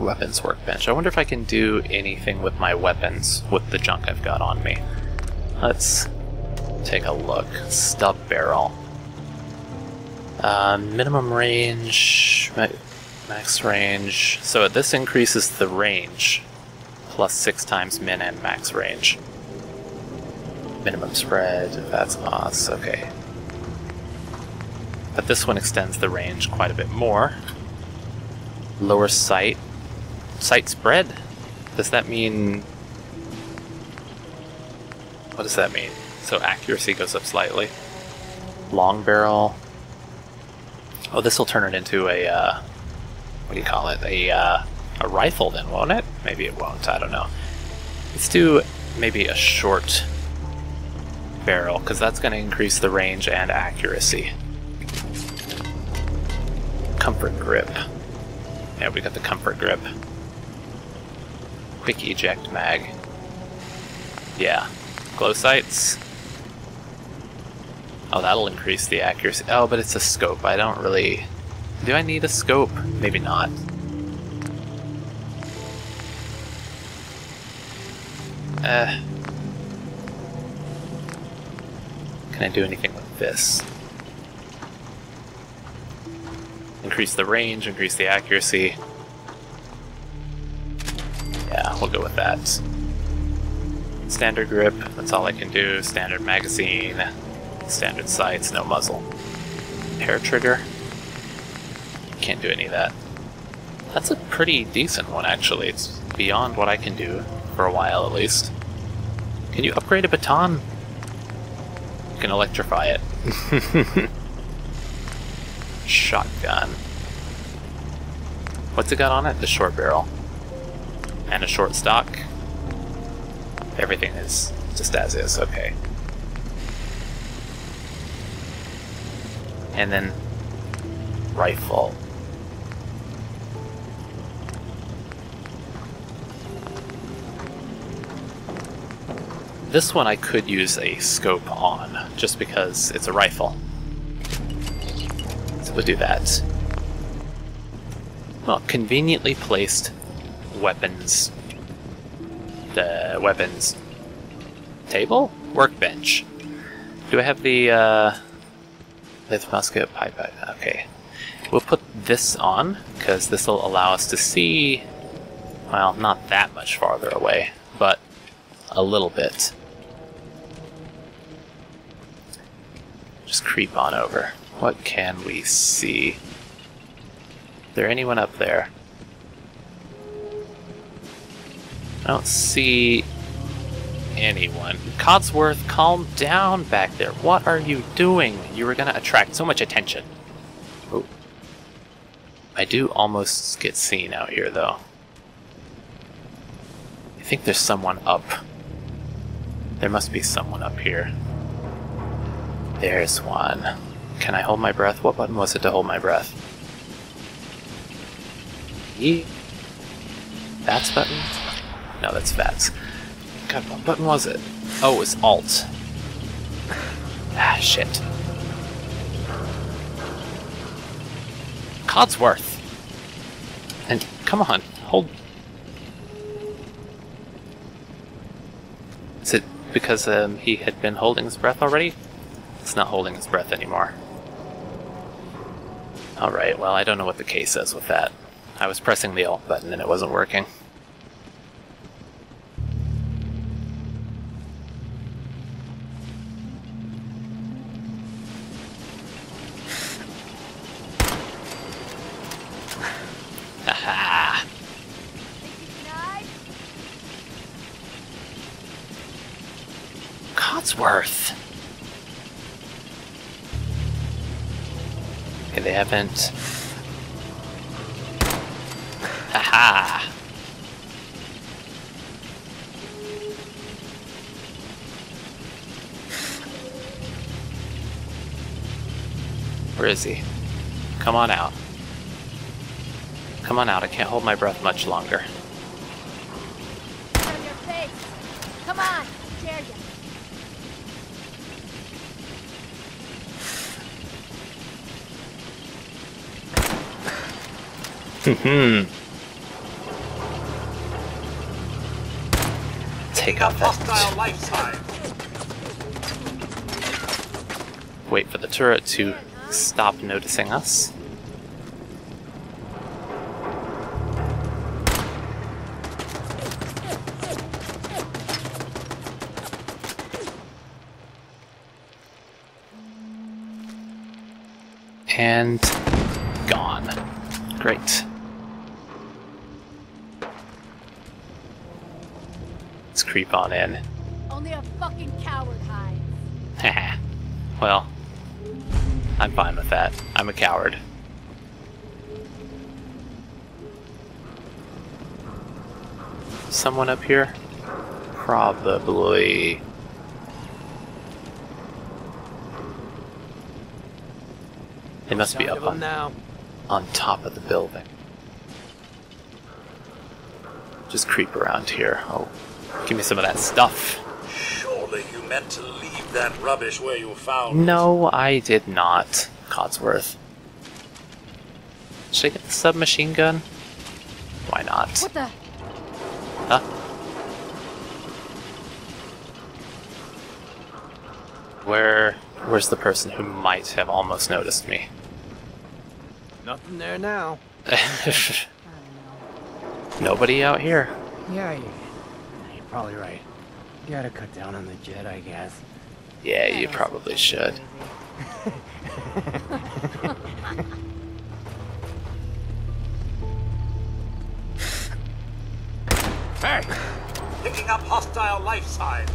Weapons workbench. I wonder if I can do anything with my weapons with the junk I've got on me. Let's take a look. Stub barrel. Minimum range, max range. So this increases the range, plus 6 times min and max range. Minimum spread, that's us, okay. But this one extends the range quite a bit more. Lower sight. Sight spread? Does that mean... what does that mean? So accuracy goes up slightly. Long barrel. Oh, this will turn it into a, what do you call it? A rifle then, won't it? Maybe it won't, I don't know. Let's do maybe a short barrel, because that's going to increase the range and accuracy. Comfort grip. Yeah, we got the comfort grip. Quick eject mag. Yeah. Glow sights. Oh, that'll increase the accuracy. Oh, but it's a scope. I don't really... do I need a scope? Maybe not. Can I do anything with this? Increase the range, increase the accuracy. Yeah, we'll go with that. Standard grip, that's all I can do. Standard magazine. Standard sights, no muzzle. Hair trigger. Can't do any of that. That's a pretty decent one, actually. It's beyond what I can do, for a while at least. Can you upgrade a baton? You can electrify it. Shotgun. What's it got on it? The short barrel. And a short stock. Everything is just as is, okay. And then rifle. This one I could use a scope on, just because it's a rifle. So we'll do that. Well, conveniently placed weapons. The weapons table? Workbench. Do I have the Leather musket, pipe. Okay. We'll put this on, because this will allow us to see, well, not that much farther away, but a little bit. Just creep on over. What can we see? Is there anyone up there? I don't see anyone. Codsworth, calm down back there. What are you doing? You were gonna attract so much attention. Ooh. I do almost get seen out here, though. I think there's someone up. There must be someone up here. There's one. Can I hold my breath? What button was it to hold my breath? E? VATS button? No, that's VATS. God, what button was it? Oh, it was ALT. Ah, shit. Codsworth! And come on, hold... Is it because he had been holding his breath already? It's not holding his breath anymore. Alright, well, I don't know what the case is with that. I was pressing the ALT button and it wasn't working. Haha! Codsworth! Okay, they haven't... Haha! Where is he? Come on out. Come on out, I can't hold my breath much longer. Get out of your face. Come on, I dare you. take out that. Wait for the turret to stop noticing us. And gone. Great. Let's creep on in. Only a fucking coward hides. Haha. Well, I'm fine with that. I'm a coward. Someone up here? Probably. They must be up on top of the building. Just creep around here. Oh, give me some of that stuff. Surely you meant to leave that rubbish where you found it. No, I did not, Codsworth. Should I get the submachine gun? Why not? What the? Huh? Where's the person who might have almost noticed me? Nothing there now. Nobody out here. Yeah, you're probably right. You gotta cut down on the jet, I guess. Yeah, you probably should. Hey! Picking up hostile life signs.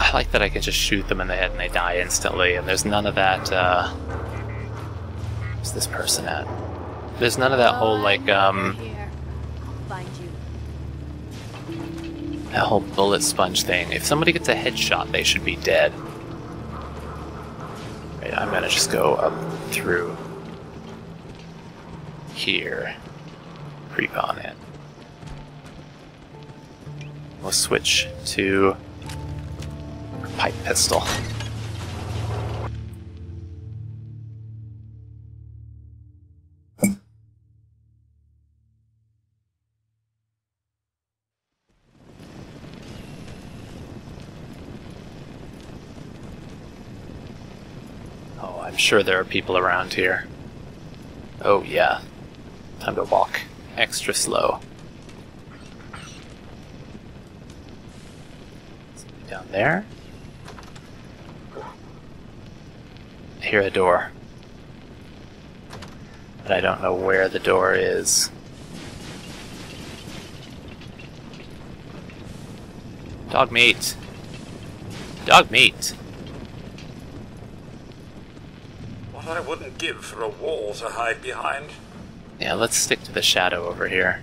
I like that I can just shoot them in the head and they die instantly, and there's none of that, where's this person at? There's none of that whole, like, that whole bullet sponge thing. If somebody gets a headshot, they should be dead. Right, I'm gonna just go up through here. Creep on in. We'll switch to pipe pistol. Oh, I'm sure there are people around here. Oh yeah. Time to walk. Extra slow. Something down there. I hear a door, but I don't know where the door is. Dog meat! Dog meat! What I wouldn't give for a wall to hide behind. Yeah, let's stick to the shadow over here.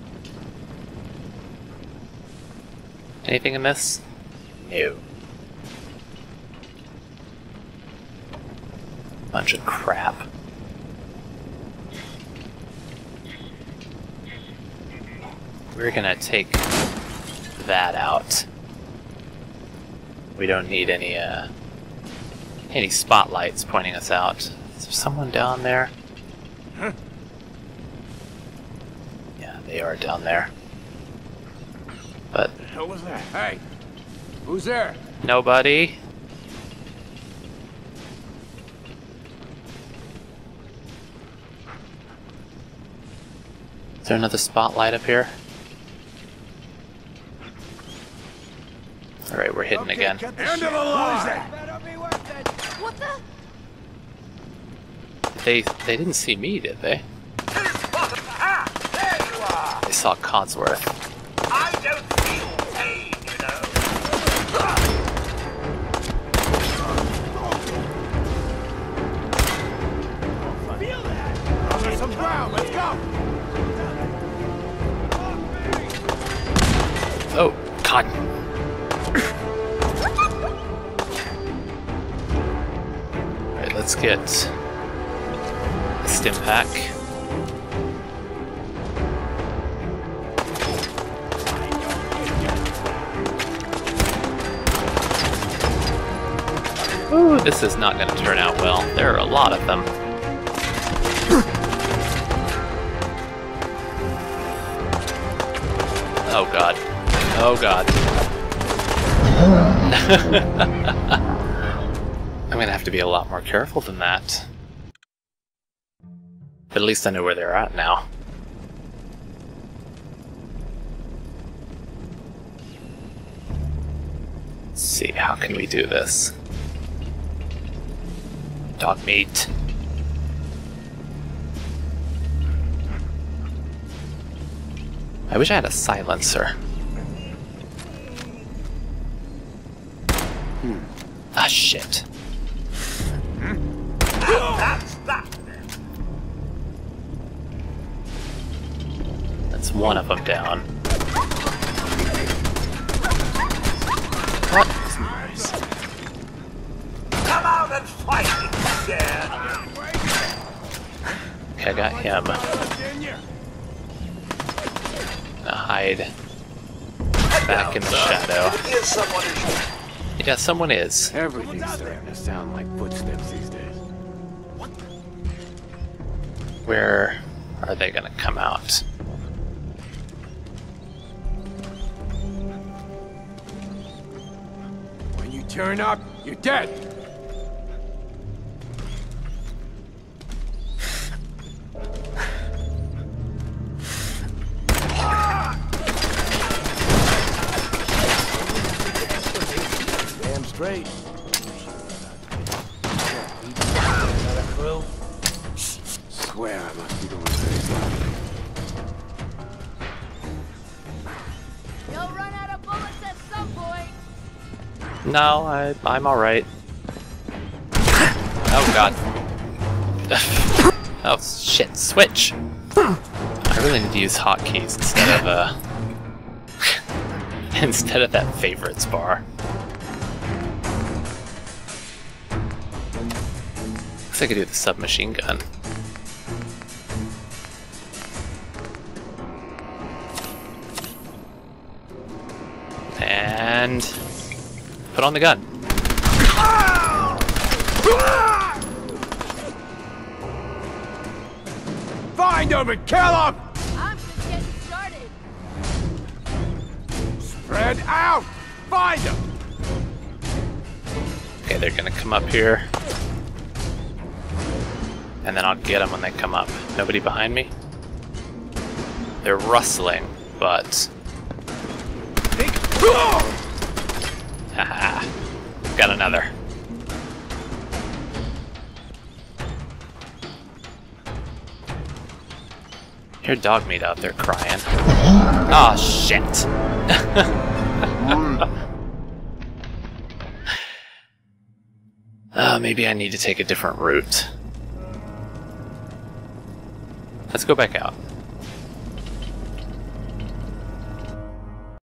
Anything amiss? No. Bunch of crap. We're gonna take that out. We don't need any spotlights pointing us out. Is there someone down there? Yeah, they are down there. But what the hell was that? Hey, who's there? Nobody. Is there another spotlight up here? Alright, we're hidden again. End of the line! What the? They didn't see me, did they? They saw Codsworth. I don't feel pain, you know. Feel that! There's some ground, let's go! Oh, God. Alright, let's get a stim pack. Ooh, this is not going to turn out well. There are a lot of them. Oh god. Oh god. I'm gonna have to be a lot more careful than that. But at least I know where they're at now. Let's see, how can we do this? Dog meat. I wish I had a silencer. Ah, shit. That's one of them down. What? Nice. Come out and fight me, yeah. Okay, I got him. Now hide back in the shadow. Yeah, someone is. Everything's starting to sound like footsteps these days. Where are they gonna come out? When you turn up, you're dead! Great. Swear I must be the one that's laughing. You'll run out of bullets at some point. No, I'm all right. Oh god. Oh shit! Switch. I really need to use hotkeys instead of instead of that favorites bar. I guess I could do the submachine gun. And put on the gun. Find him and kill him! I'm just getting started. Spread out! Find him! Okay, they're gonna come up here. And then I'll get them when they come up. Nobody behind me? They're rustling, but... Haha. Got another. I hear dog meat out there crying. Aw, shit. Maybe I need to take a different route. Let's go back out.